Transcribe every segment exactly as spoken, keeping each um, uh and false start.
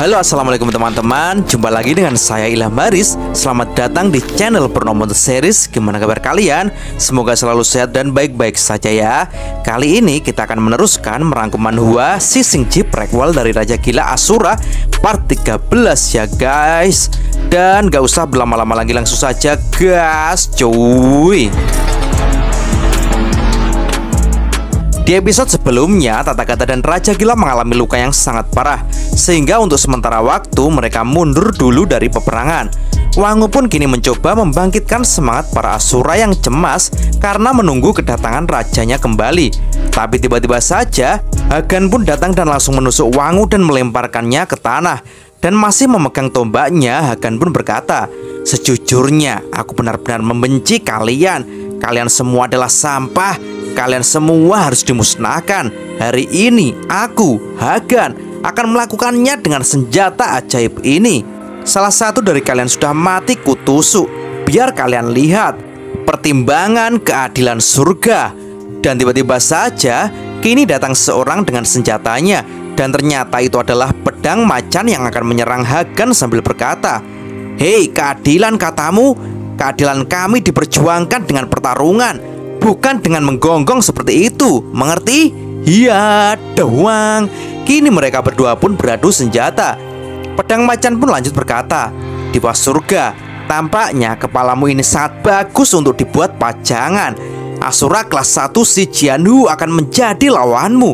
Halo, assalamualaikum teman-teman. Jumpa lagi dengan saya Ilham Baris. Selamat datang di channel Purnomo The Series. Gimana kabar kalian? Semoga selalu sehat dan baik-baik saja ya. Kali ini kita akan meneruskan Merangkuman Hua Xi Xing Ji Prekwal dari Raja Gila Asura part tiga belas ya guys. Dan gak usah berlama-lama lagi, langsung saja gas cuy. Di episode sebelumnya, Tata Kata dan Raja Gila mengalami luka yang sangat parah, sehingga untuk sementara waktu mereka mundur dulu dari peperangan. Wangu pun kini mencoba membangkitkan semangat para Asura yang cemas karena menunggu kedatangan rajanya kembali. Tapi tiba-tiba saja, Hagan pun datang dan langsung menusuk Wangu dan melemparkannya ke tanah. Dan masih memegang tombaknya, Hagan pun berkata, "Sejujurnya, aku benar-benar membenci kalian. Kalian semua adalah sampah. Kalian semua harus dimusnahkan. Hari ini aku, Hagan, akan melakukannya dengan senjata ajaib ini. Salah satu dari kalian sudah mati kutusuk. Biar kalian lihat pertimbangan keadilan surga." Dan tiba-tiba saja kini datang seorang dengan senjatanya, dan ternyata itu adalah pedang macan yang akan menyerang Hagan sambil berkata, "Hei, keadilan katamu? Keadilan kami diperjuangkan dengan pertarungan, bukan dengan menggonggong seperti itu, mengerti?" "Iya doang." Kini mereka berdua pun beradu senjata. Pedang macan pun lanjut berkata, "Dewa surga, tampaknya kepalamu ini sangat bagus untuk dibuat pajangan. Asura kelas satu si Jianhu akan menjadi lawanmu."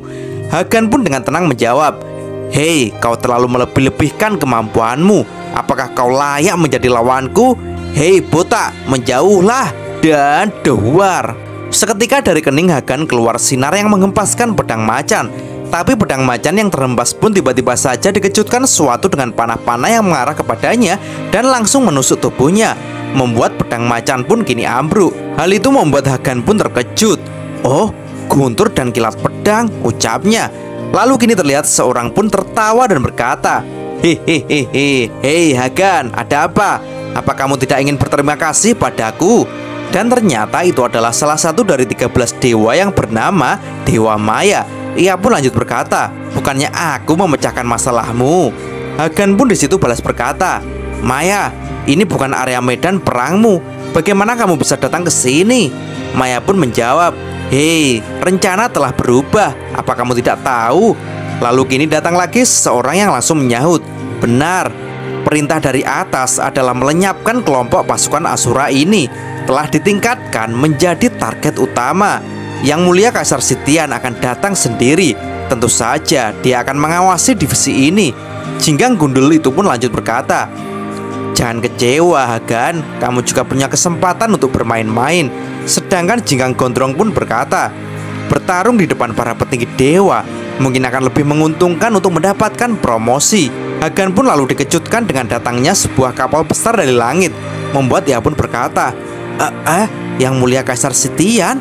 Hagan pun dengan tenang menjawab, "Hei, kau terlalu melebih-lebihkan kemampuanmu. Apakah kau layak menjadi lawanku? Hei botak, menjauhlah." Dan duar. Seketika dari kening Hagan keluar sinar yang menghempaskan pedang macan. Tapi pedang macan yang terhempas pun tiba-tiba saja dikejutkan sesuatu dengan panah-panah yang mengarah kepadanya dan langsung menusuk tubuhnya, membuat pedang macan pun kini ambruk. Hal itu membuat Hagan pun terkejut. "Oh, guntur dan kilat pedang," ucapnya. Lalu kini terlihat seorang pun tertawa dan berkata, "Hehehehe, hei Hagan, ada apa? Apa kamu tidak ingin berterima kasih padaku?" Dan ternyata itu adalah salah satu dari tiga belas dewa yang bernama Dewa Maya. Ia pun lanjut berkata, "Bukannya aku memecahkan masalahmu." Hagan pun disitu balas berkata, "Maya, ini bukan area medan perangmu. Bagaimana kamu bisa datang ke sini?" Maya pun menjawab, "Hei, rencana telah berubah. Apa kamu tidak tahu?" Lalu kini datang lagi seseorang yang langsung menyahut, "Benar, perintah dari atas adalah melenyapkan kelompok pasukan Asura ini. Telah ditingkatkan menjadi target utama. Yang mulia Kaisar Sitian akan datang sendiri. Tentu saja dia akan mengawasi divisi ini." Jinggang Gundul itu pun lanjut berkata, "Jangan kecewa Hagan, kamu juga punya kesempatan untuk bermain-main." Sedangkan Jinggang Gondrong pun berkata, "Bertarung di depan para petinggi dewa mungkin akan lebih menguntungkan untuk mendapatkan promosi." Hagan pun lalu dikejutkan dengan datangnya sebuah kapal besar dari langit, membuat ia pun berkata, Eh, eh, yang mulia Kaisar Sitian,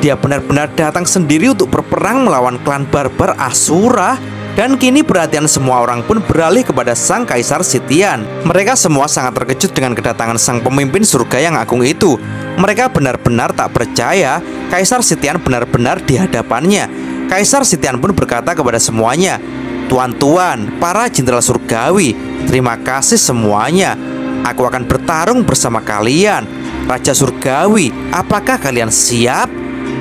dia benar-benar datang sendiri untuk berperang melawan klan barbar Asura." Dan kini perhatian semua orang pun beralih kepada sang Kaisar Sitian. Mereka semua sangat terkejut dengan kedatangan sang pemimpin surga yang agung itu. Mereka benar-benar tak percaya Kaisar Sitian benar-benar di hadapannya. Kaisar Sitian pun berkata kepada semuanya, "Tuan-tuan, para jenderal surgawi, terima kasih semuanya. Aku akan bertarung bersama kalian. Raja surgawi, apakah kalian siap?"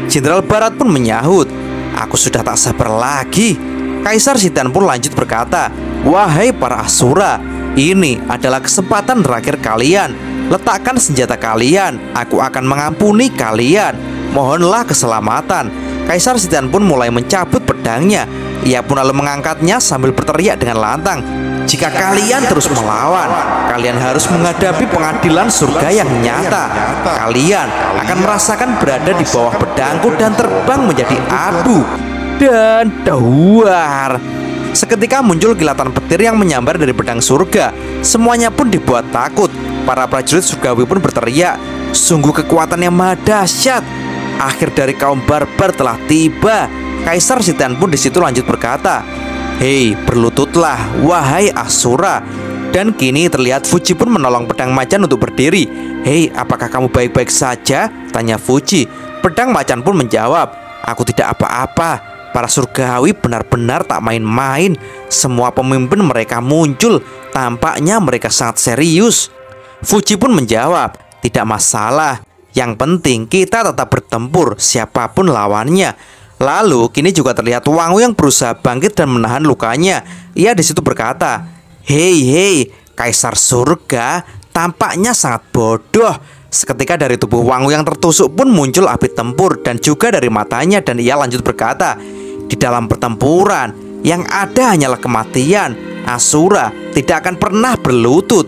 Jenderal Barat pun menyahut, "Aku sudah tak sabar lagi." Kaisar Sitian pun lanjut berkata, "Wahai para Asura, ini adalah kesempatan terakhir kalian. Letakkan senjata kalian, aku akan mengampuni kalian. Mohonlah keselamatan." Kaisar Sitian pun mulai mencabut pedangnya. Ia pun lalu mengangkatnya sambil berteriak dengan lantang, "Jika kalian terus melawan, kalian harus menghadapi pengadilan surga yang nyata. Kalian akan merasakan berada di bawah pedangku dan terbang menjadi abu." Dan duar. Seketika muncul kilatan petir yang menyambar dari pedang surga. Semuanya pun dibuat takut. Para prajurit surgawi pun berteriak, "Sungguh kekuatan yang maha dahsyat. Akhir dari kaum barbar telah tiba." Kaisar Sitian pun disitu lanjut berkata, "Hei, berlututlah wahai Asura." Dan kini terlihat Fuji pun menolong pedang macan untuk berdiri. "Hei, apakah kamu baik-baik saja?" tanya Fuji. Pedang macan pun menjawab, "Aku tidak apa-apa. Para surgawi benar-benar tak main-main. Semua pemimpin mereka muncul. Tampaknya mereka sangat serius. Fuji pun menjawab, "Tidak masalah. Yang penting kita tetap bertempur siapapun lawannya." Lalu kini juga terlihat Wangu yang berusaha bangkit dan menahan lukanya. Ia di situ berkata, "Hei hei, Kaisar Surga tampaknya sangat bodoh." Seketika dari tubuh Wangu yang tertusuk pun muncul api tempur dan juga dari matanya, dan ia lanjut berkata, "Di dalam pertempuran yang ada hanyalah kematian. Asura tidak akan pernah berlutut.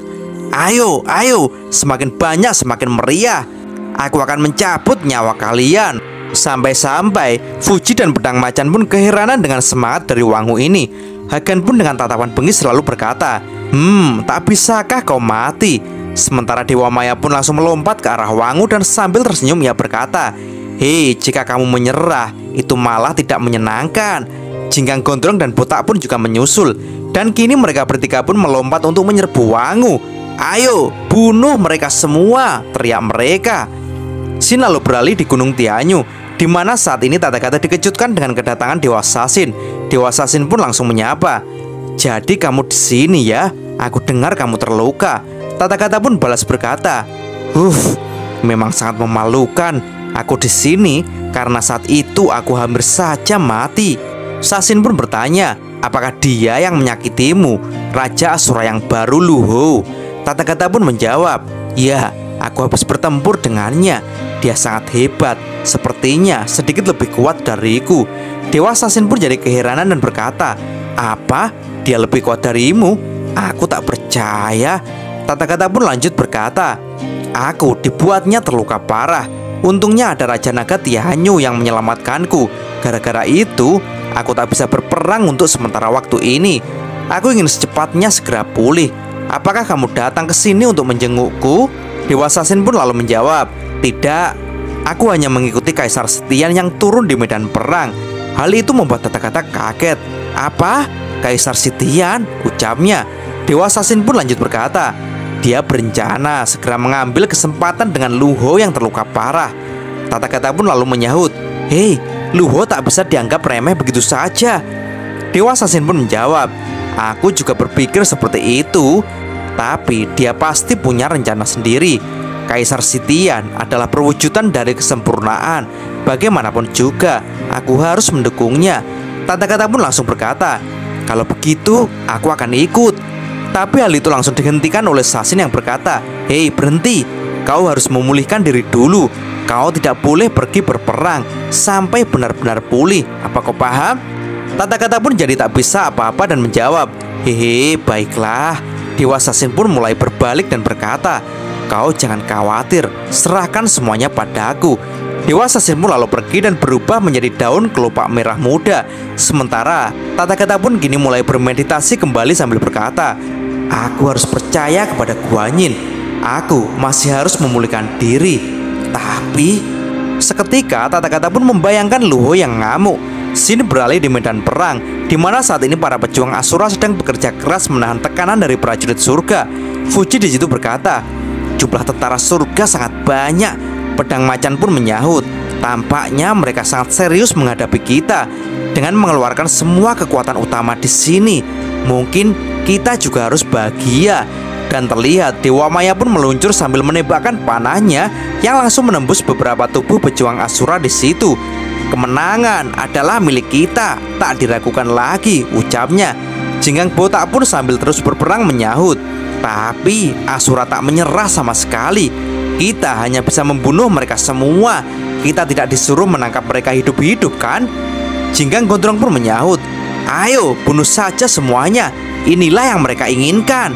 Ayo, ayo, semakin banyak semakin meriah. Aku akan mencabut nyawa kalian." Sampai-sampai Fuji dan pedang macan pun keheranan dengan semangat dari Wangu ini. Hagan pun dengan tatapan bengis selalu berkata, "Hmm, tak bisakah kau mati?" Sementara Dewa Maya pun langsung melompat ke arah Wangu dan sambil tersenyum ia berkata, "Hei, jika kamu menyerah, itu malah tidak menyenangkan." Jinggang Gondrong dan Botak pun juga menyusul. Dan kini mereka bertiga pun melompat untuk menyerbu Wangu. "Ayo, bunuh mereka semua!" teriak mereka. Scene lalu beralih di Gunung Tianyu, di mana saat ini Tata Kata dikejutkan dengan kedatangan Dewa Sasin. Dewa Sasin pun langsung menyapa, "Jadi kamu di sini ya? Aku dengar kamu terluka." Tata Kata pun balas berkata, "Uff, memang sangat memalukan. Aku di sini karena saat itu aku hampir saja mati." Sasin pun bertanya, "Apakah dia yang menyakitimu, Raja Asura yang baru, Luho?" Tata Kata pun menjawab, "Ya, aku habis bertempur dengannya. Dia sangat hebat, sepertinya sedikit lebih kuat dariku." Dewa Sasin pun jadi keheranan dan berkata, "Apa? Dia lebih kuat darimu? Aku tak percaya." Tata Kata pun lanjut berkata, "Aku dibuatnya terluka parah. Untungnya ada Raja Naga Tianyu yang menyelamatkanku. Gara-gara itu, aku tak bisa berperang untuk sementara waktu ini. Aku ingin secepatnya segera pulih. Apakah kamu datang ke sini untuk menjengukku?" Dewa Sasin pun lalu menjawab, "Tidak, aku hanya mengikuti Kaisar Sitian yang turun di medan perang." Hal itu membuat Tata Kata kaget. "Apa? Kaisar Sitian?" ucapnya. Dewa Sasin pun lanjut berkata, "Dia berencana segera mengambil kesempatan dengan Luho yang terluka parah." Tata Kata pun lalu menyahut, "Hei, Luho tak bisa dianggap remeh begitu saja." Dewa Sasin pun menjawab, "Aku juga berpikir seperti itu, tapi dia pasti punya rencana sendiri. Kaisar Sitian adalah perwujudan dari kesempurnaan. Bagaimanapun juga, aku harus mendukungnya." Tata Kata pun langsung berkata, "Kalau begitu, aku akan ikut." Tapi hal itu langsung dihentikan oleh Sasin yang berkata, "Hei, berhenti. Kau harus memulihkan diri dulu. Kau tidak boleh pergi berperang sampai benar-benar pulih. Apa kau paham?" Tata Kata pun jadi tak bisa apa-apa dan menjawab, "Hehe, baiklah." Dewa Sasin pun mulai berbalik dan berkata, "Kau jangan khawatir, serahkan semuanya padaku." Dewa Sasin pun lalu pergi dan berubah menjadi daun kelopak merah muda. Sementara Tata Kata pun kini mulai bermeditasi kembali sambil berkata, "Aku harus percaya kepada Guanyin. Aku masih harus memulihkan diri." Tapi seketika Tata Kata pun membayangkan Luho yang ngamuk. Scene beralih di medan perang, di mana saat ini para pejuang Asura sedang bekerja keras menahan tekanan dari prajurit surga. Fuji di situ berkata, "Jumlah tentara surga sangat banyak." Pedang macan pun menyahut, "Tampaknya mereka sangat serius menghadapi kita. Dengan mengeluarkan semua kekuatan utama di sini, mungkin kita juga harus bahagia." Dan terlihat Dewa Maya pun meluncur sambil menembakkan panahnya yang langsung menembus beberapa tubuh pejuang Asura di situ. "Kemenangan adalah milik kita, tak diragukan lagi," ucapnya. Jinggang Botak pun sambil terus berperang menyahut, "Tapi Asura tak menyerah sama sekali. Kita hanya bisa membunuh mereka semua. Kita tidak disuruh menangkap mereka hidup-hidup kan?" Jinggang Gondrong pun menyahut, "Ayo bunuh saja semuanya. Inilah yang mereka inginkan.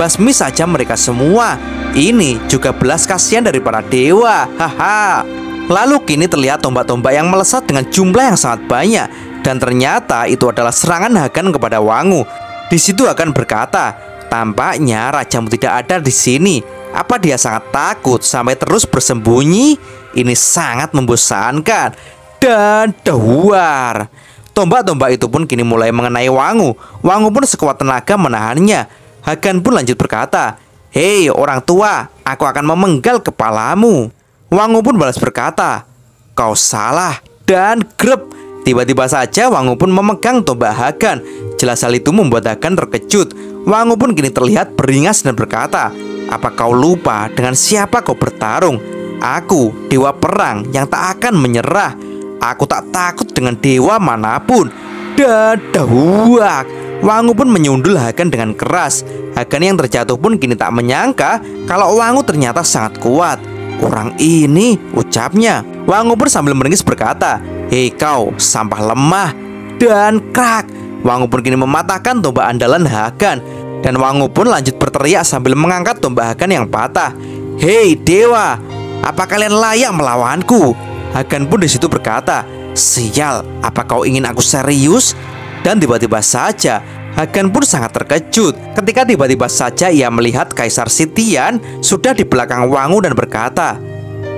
Basmi saja mereka semua. Ini juga belas kasihan dari para dewa. Haha." Lalu kini terlihat tombak-tombak yang melesat dengan jumlah yang sangat banyak. Dan ternyata itu adalah serangan Hagan kepada Wangu. Di situ Hagan berkata, "Tampaknya rajamu tidak ada di sini. Apa dia sangat takut sampai terus bersembunyi? Ini sangat membosankan." Dan dahwar, tombak-tombak itu pun kini mulai mengenai Wangu. Wangu pun sekuat tenaga menahannya. Hagan pun lanjut berkata, "Hei orang tua, aku akan memenggal kepalamu." Wangu pun balas berkata, "Kau salah." Dan grep, Tiba-tiba saja Wangu pun memegang tombak Hagan. Jelas hal itu membuat Hagan terkejut. Wangu pun kini terlihat beringas dan berkata, "Apa kau lupa dengan siapa kau bertarung? Aku, dewa perang yang tak akan menyerah. Aku tak takut dengan dewa manapun." Dadahuak, Wangu pun menyundul Hagan dengan keras. Hagan yang terjatuh pun kini tak menyangka kalau Wangu ternyata sangat kuat. "Orang ini," ucapnya. Wangu pun sambil meringis berkata, "Hei kau, sampah lemah." Dan krak, Wangu pun kini mematahkan tombak andalan Hagan. Dan Wangu pun lanjut berteriak sambil mengangkat tombak Hagan yang patah, "Hei dewa, apa kalian layak melawanku?" Hagan pun disitu berkata, "Sial, apa kau ingin aku serius?" Dan tiba-tiba saja Hagan pun sangat terkejut ketika tiba-tiba saja ia melihat Kaisar Sitian sudah di belakang Wangu dan berkata,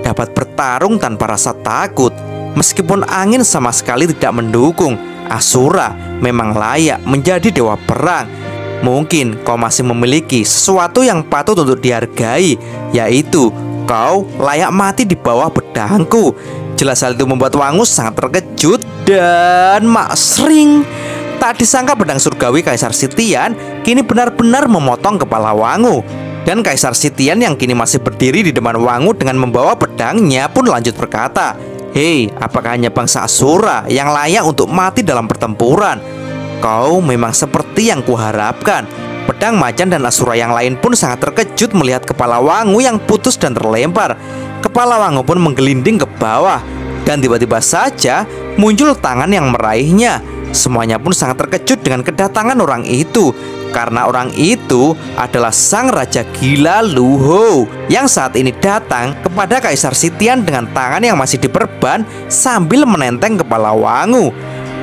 "Dapat bertarung tanpa rasa takut. Meskipun angin sama sekali tidak mendukung, Asura memang layak menjadi dewa perang. Mungkin kau masih memiliki sesuatu yang patut untuk dihargai, yaitu kau layak mati di bawah pedangku." Jelas hal itu membuat Wangu sangat terkejut. Dan maksring, tak disangka pedang surgawi Kaisar Sitian kini benar-benar memotong kepala Wangu. Dan Kaisar Sitian yang kini masih berdiri di depan Wangu dengan membawa pedangnya pun lanjut berkata, "Hei, apakah hanya bangsa Asura yang layak untuk mati dalam pertempuran? Kau memang seperti yang kuharapkan." Pedang macan dan Asura yang lain pun sangat terkejut melihat kepala Wangu yang putus dan terlempar. Kepala Wangu pun menggelinding ke bawah. Dan tiba-tiba saja muncul tangan yang meraihnya. Semuanya pun sangat terkejut dengan kedatangan orang itu, karena orang itu adalah sang Raja Gila Luho yang saat ini datang kepada Kaisar Sitian dengan tangan yang masih diperban sambil menenteng kepala Wangu.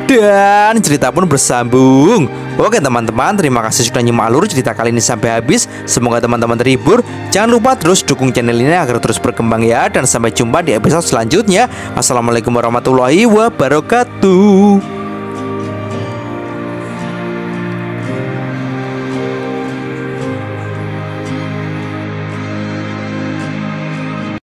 Dan cerita pun bersambung. Oke teman-teman, terima kasih sudah nyimak alur cerita kali ini sampai habis. Semoga teman-teman terhibur. Jangan lupa terus dukung channel ini agar terus berkembang ya. Dan sampai jumpa di episode selanjutnya. Assalamualaikum warahmatullahi wabarakatuh.